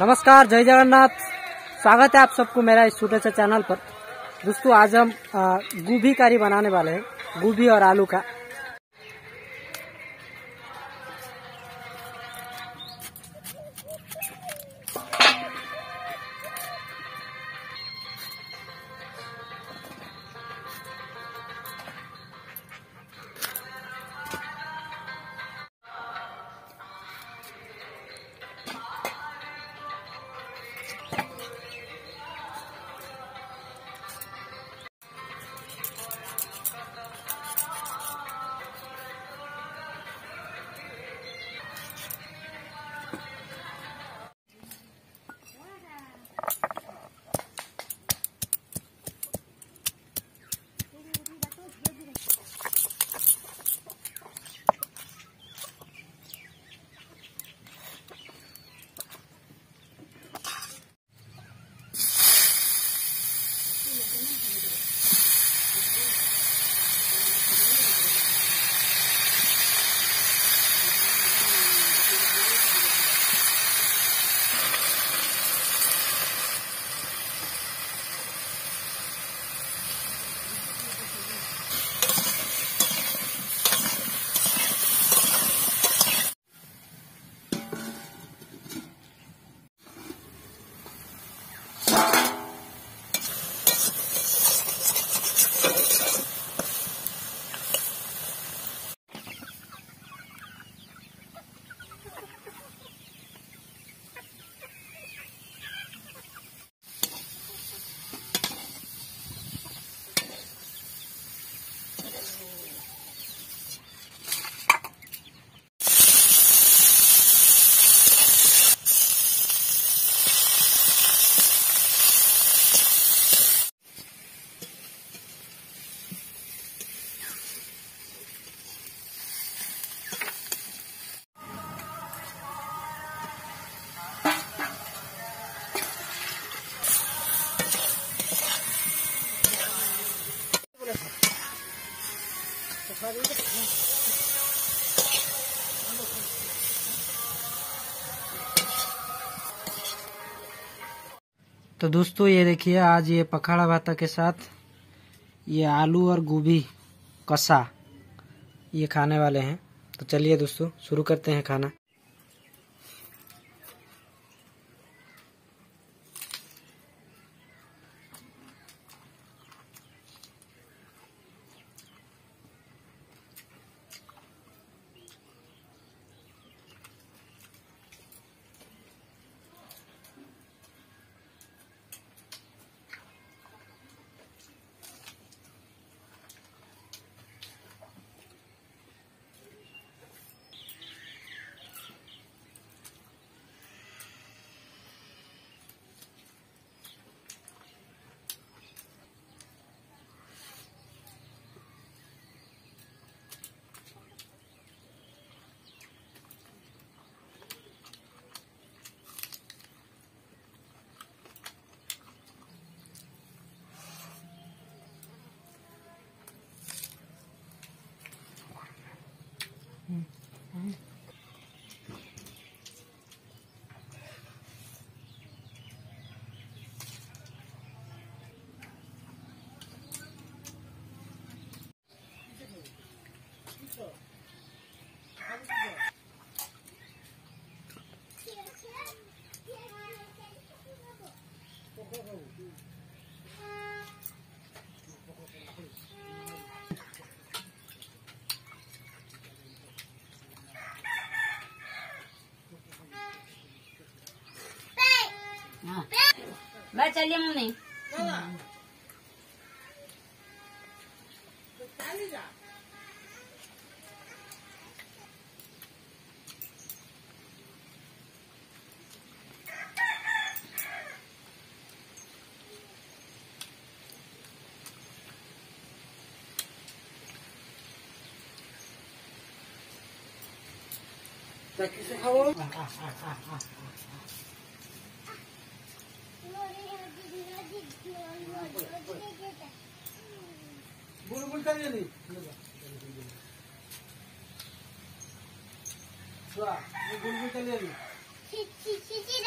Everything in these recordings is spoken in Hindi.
नमस्कार, जय जगन्नाथ। स्वागत है आप सबको मेरा इस छोटे से चैनल पर। दोस्तों, आज हम गोभी करी बनाने वाले हैं, गोभी और आलू का। तो दोस्तों, ये देखिए, आज ये पखाड़ा भाता के साथ ये आलू और गोभी कसा ये खाने वाले हैं। तो चलिए दोस्तों, शुरू करते हैं खाना। बाय, चलिए मम्मी। बुलबुल का नहीं बुलबुल का नहीं।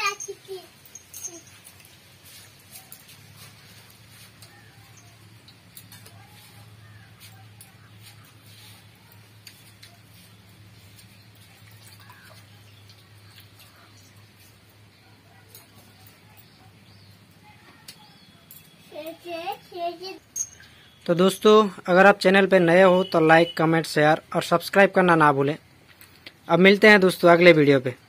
तो दोस्तों, अगर आप चैनल पर नए हो तो लाइक, कमेंट, शेयर और सब्सक्राइब करना ना भूलें। अब मिलते हैं दोस्तों अगले वीडियो पे।